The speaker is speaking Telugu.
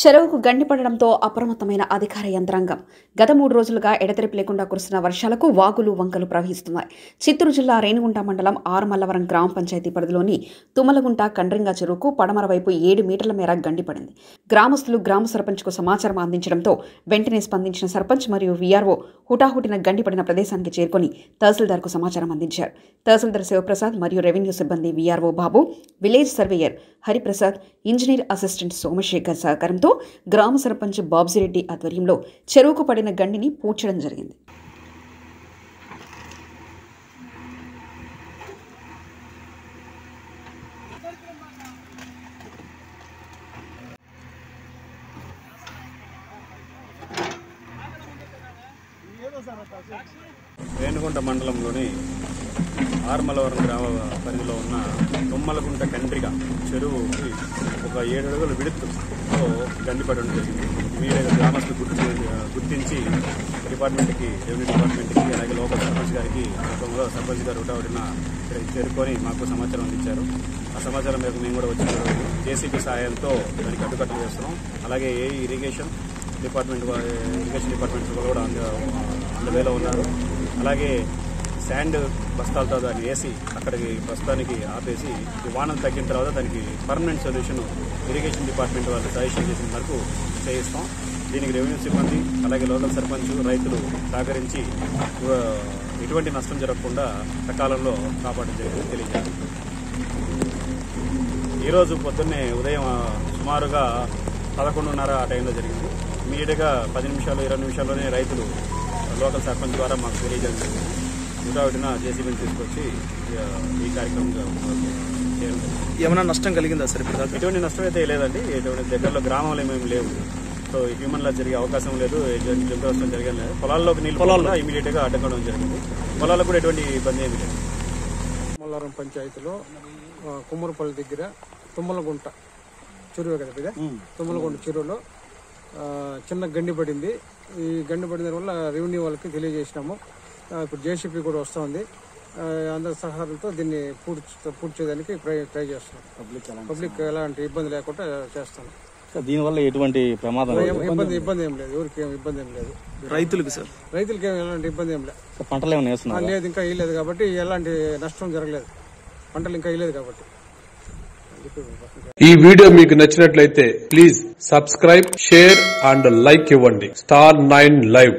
చెరువుకు గండిపడడంతో అప్రమత్తమైన అధికార యంత్రాంగం. గత 3 రోజులుగా ఎడతెరిపి లేకుండా కురిసిన వర్షాలకు వాగులు వంకలు ప్రవహిస్తున్నాయి. చిత్తూరు జిల్లా రేణిగుంట మండలం 6 మల్లవరం గ్రామ పంచాయతీ పరిధిలోని తుమ్మలగుంట కండ్రింగ చెరువుకు పడమర వైపు 7 మీటర్ల మేర గండిపడింది. గ్రామస్తులు గ్రామ సర్పంచ్కు సమాచారం అందించడంతో వెంటనే స్పందించిన సర్పంచ్ మరియు వీఆర్ఓ హుటాహుటిన గండిపడిన ప్రదేశానికి చేరుకొని తహసీల్దార్కు సమాచారం అందించారు. తహసీల్దార్ శివప్రసాద్ మరియు రెవెన్యూ సిబ్బంది VRO Babu, village surveyor Hariprasad, engineer assistant Somashekhar సహకారంతో గ్రామ సర్పంచ్ బాబ్జిరెడ్డి ఆధ్వర్యంలో చెరువుకు పడిన గండిని పూడ్చడం జరిగింది. రేణిగుంట మండలంలోని 6 మల్లవరం గ్రామ పరిధిలో ఉన్న తుమ్మలగుంట కండ్రిగ చెరువుకి ఒక 7 అడుగుల విడుపుతో గండిపడడం జరిగింది. మీడియా గ్రామస్తులు గుర్తించి డిపార్ట్మెంట్కి, రెవెన్యూ డిపార్ట్మెంట్కి, అలాగే లోకల్ సర్పంచ్ గారికి గతంలో సర్పంచ్ గారు ఒకటిన చేరుకొని మాకు సమాచారం అందించారు. ఆ సమాచారం మేరకు మేము కూడా వచ్చిన జేసీబీ సహాయంతో దానికి అడ్డుకట్టలు చేస్తున్నాం. అలాగే ఏ ఇరిగేషన్ డిపార్ట్మెంట్ వాళ్ళు కూడా అందులో ఉన్నారు. అలాగే శాండ్ బస్తాలతో దాన్ని వేసి అక్కడికి ప్రస్తుతానికి ఆపేసి వానం తగ్గిన తర్వాత దానికి పర్మనెంట్ సొల్యూషన్ ఇరిగేషన్ డిపార్ట్మెంట్ వాళ్ళు సజెషన్ చేసిన వరకు చేయిస్తాం. దీనికి రెవెన్యూ సిబ్బంది అలాగే లోకల్ సర్పంచ్, రైతులు సహకరించి ఎటువంటి నష్టం జరగకుండా సకాలంలో కాపాడడం జరిగిందని తెలియజేయాలి. ఈరోజు పొద్దున్నే ఉదయం సుమారుగా 11:30 ఆ టైంలో జరిగింది. ఇమీడియట్గా 10 నిమిషాలు 20 నిమిషాల్లోనే రైతులు లోకల్ సర్పంచ్ ద్వారా మాకు తెలియజేయడం జరిగింది. ఉదాహరణ జేసీబీని తీసుకొచ్చి ఈ కార్యక్రమం చేయాలి. ఏమైనా నష్టం కలిగిందా సార్? ఇప్పుడు ఎటువంటి నష్టం అయితే లేదండి. ఎటువంటి దగ్గరలో గ్రామంలో ఏమేమి లేవు. సో హ్యూమన్లా జరిగే అవకాశం లేదు, జంతువులు జరిగే లేదు. పొలాల్లోకి నీళ్ళు పొలాల్లో ఇమీడియట్గా అడ్డకడం జరిగింది. పొలాల్లో కూడా ఎటువంటి ఇబ్బంది ఏమి లేదు. మల్లవరం పంచాయతీలో కుమ్మరపల్లి దగ్గర తుమ్మలగుంట చెరువు కదా బిడ్డ, తుమ్మలగుంట చెరువులో చిన్న గండి పడింది. ఈ గండి పడిన వల్ల రెవెన్యూ వాళ్ళకి తెలియజేసినాము. ఇప్పుడు జేసీపీ కూడా వస్తుంది. అందరి సహాయంతో దీన్ని పూడ్చేదానికి ట్రై చేస్తున్నాం. పబ్లిక్ ఎలాంటి ఇబ్బంది లేకుండా చేస్తున్నాం. దీనివల్ల ఎటువంటి ప్రమాదం ఇబ్బంది ఏం లేదు. ఎవరికి ఇబ్బంది ఏం లేదు. రైతులకి ఎలాంటి ఇబ్బంది ఏం లేదు. పంటలు ఏమైనా లేదు, ఇంకా వేయలేదు కాబట్టి ఎలాంటి నష్టం జరగలేదు. పంటలు ఇంకా వేయలేదు కాబట్టి. ఈ వీడియో మీకు నచ్చినట్లయితే please subscribe, share and like ఇవ్వండి. Star 9 live.